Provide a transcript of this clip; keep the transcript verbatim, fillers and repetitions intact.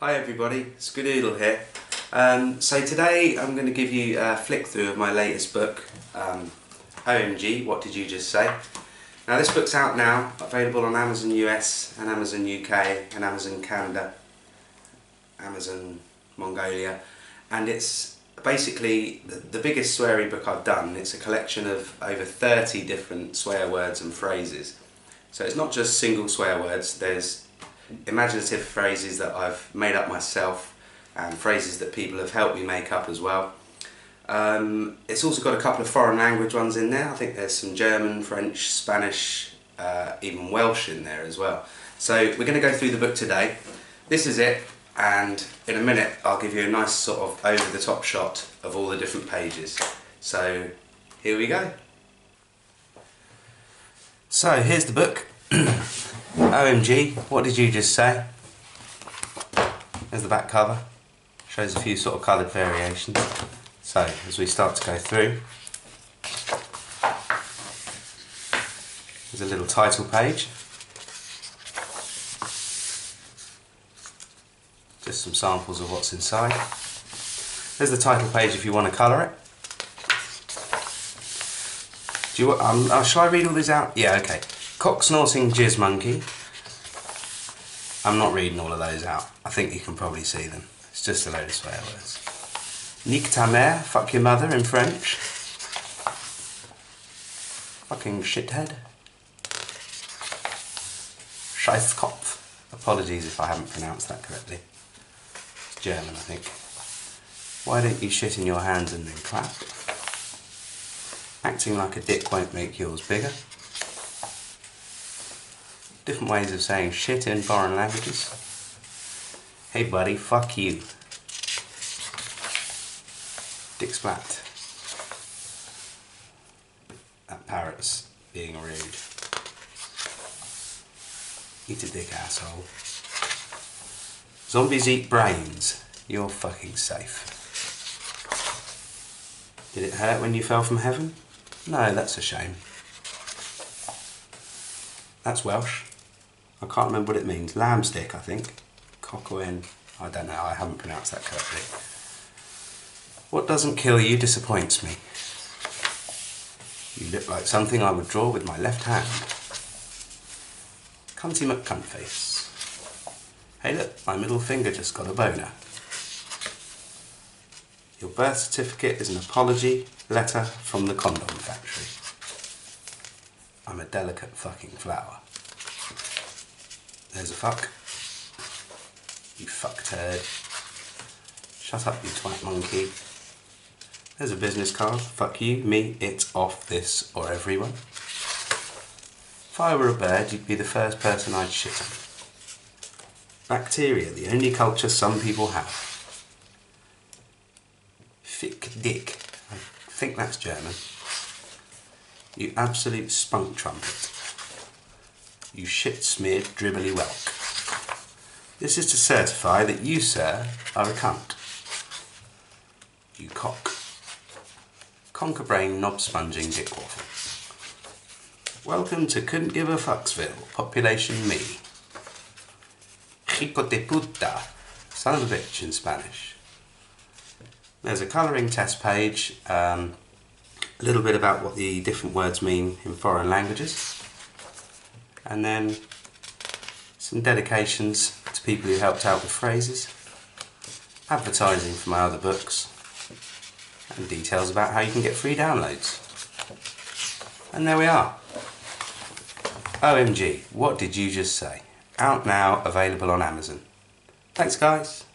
Hi everybody, Squidoodle here. Um, so today I'm going to give you a flick through of my latest book, um, O M G What Did You Just Say. Now this book's out now, available on Amazon U S and Amazon U K and Amazon Canada, Amazon Mongolia, and it's basically the biggest sweary book I've done. It's a collection of over thirty different swear words and phrases. So it's not just single swear words, there's imaginative phrases that I've made up myself and phrases that people have helped me make up as well. Um, it's also got a couple of foreign language ones in there. I think there's some German, French, Spanish, uh, even Welsh in there as well. So we're going to go through the book today. This is it, and in a minute I'll give you a nice sort of over the top shot of all the different pages. So here we go. So here's the book. O M G, what did you just say? There's the back cover. Shows a few sort of coloured variations. So, as we start to go through, there's a little title page. Just some samples of what's inside. There's the title page if you want to colour it. Do you, um, uh, shall I read all these out? Yeah, okay. Cock-snorting jizz monkey. I'm not reading all of those out. I think you can probably see them. It's just a load of swear words. Nique ta mère, fuck your mother in French. Fucking shithead. Scheißkopf. Apologies if I haven't pronounced that correctly. It's German, I think. Why don't you shit in your hands and then clap? Acting like a dick won't make yours bigger. Different ways of saying shit in foreign languages. Hey buddy, fuck you. Dick splat. That parrot's being rude. Eat a dick, asshole. Zombies eat brains. You're fucking safe. Did it hurt when you fell from heaven? No, that's a shame. That's Welsh. I can't remember what it means. Lamb's dick, I think. Cockawin. I don't know, I haven't pronounced that correctly. What doesn't kill you disappoints me. You look like something I would draw with my left hand. Cunty McCuntface. Hey look, my middle finger just got a boner. Your birth certificate is an apology letter from the condom factory. I'm a delicate fucking flower. There's a fuck. You fuck turd. Shut up, you twat monkey. There's a business card. Fuck you, me, it's off, this, or everyone. If I were a bird, you'd be the first person I'd shit on. Bacteria, the only culture some people have. Fick dick. I think that's German. You absolute spunk trumpet. You shit-smeared dribbly whelk. This is to certify that you, sir, are a cunt. You cock. Conker-brain, knob-sponging dickwaffle. Welcome to Couldn't Give a Fucksville, population me. Hijo de puta, son of a bitch in Spanish. There's a colouring test page. Um, A little bit about what the different words mean in foreign languages, and then some dedications to people who helped out with phrases, advertising for my other books, and details about how you can get free downloads. And there we are. O M G, what did you just say? Out now, available on Amazon. Thanks guys.